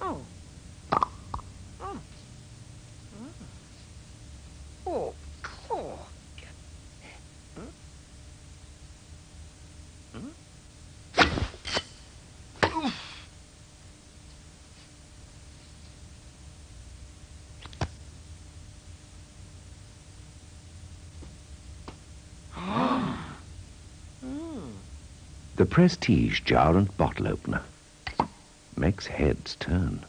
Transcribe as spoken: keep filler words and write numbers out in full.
Oh. Oh. Oh. Oh. Oh. The Prestige Jar and Bottle Opener makes heads turn.